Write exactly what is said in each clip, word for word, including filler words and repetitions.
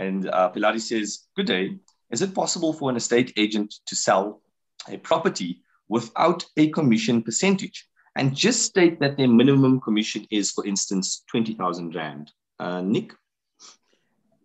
And uh, Pilati says, good day. Is it possible for an estate agent to sell a property without a commission percentage and just state that their minimum commission is, for instance, twenty thousand rand? Uh, Nick?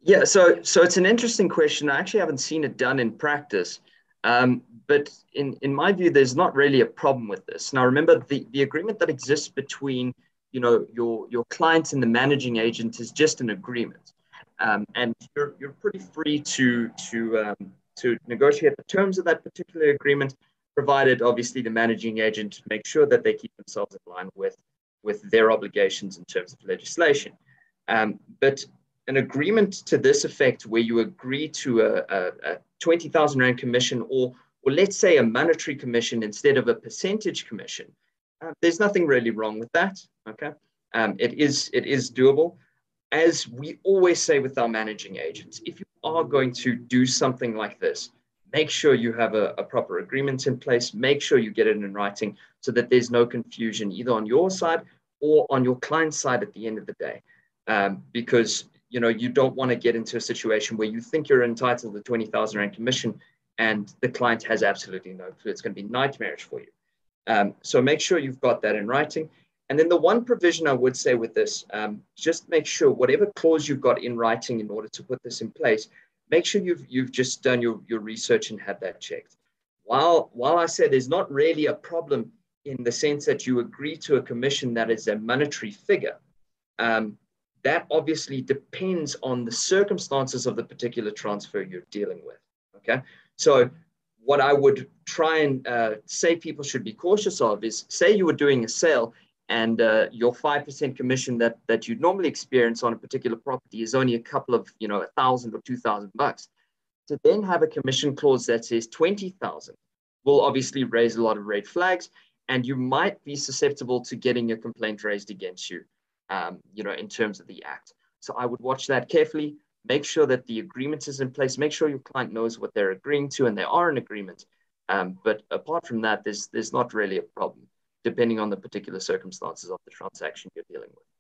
Yeah, so so it's an interesting question. I actually haven't seen it done in practice, um, but in, in my view, there's not really a problem with this. Now, remember, the, the agreement that exists between, you know, your, your clients and the managing agent is just an agreement. Um, and you're, you're pretty free to, to, um, to negotiate the terms of that particular agreement, provided obviously the managing agent makes sure that they keep themselves in line with, with their obligations in terms of legislation. Um, but an agreement to this effect where you agree to a, a, a twenty thousand rand commission or, or let's say a monetary commission instead of a percentage commission, uh, there's nothing really wrong with that, okay? Um, it is, it is doable. As we always say with our managing agents, if you are going to do something like this, make sure you have a, a proper agreement in place, make sure you get it in writing so that there's no confusion either on your side or on your client's side at the end of the day. Um, because, you know, you don't want to get into a situation where you think you're entitled to twenty thousand rand commission and the client has absolutely no clue. It's going to be nightmarish for you. Um, so make sure you've got that in writing. And then the one provision I would say with this, um, just make sure whatever clause you've got in writing in order to put this in place, make sure you've, you've just done your, your research and had that checked. While, while I said there's not really a problem in the sense that you agree to a commission that is a monetary figure, um, that obviously depends on the circumstances of the particular transfer you're dealing with, okay? So what I would try and uh, say people should be cautious of is, say you were doing a sale, and uh, your five percent commission that, that you'd normally experience on a particular property is only a couple of, you know, a thousand or two thousand bucks. To then have a commission clause that says twenty thousand will obviously raise a lot of red flags, and you might be susceptible to getting a complaint raised against you, um, you know, in terms of the act. So I would watch that carefully, make sure that the agreement is in place, make sure your client knows what they're agreeing to and they are in agreement. Um, but apart from that, there's, there's not really a problem, depending on the particular circumstances of the transaction you're dealing with.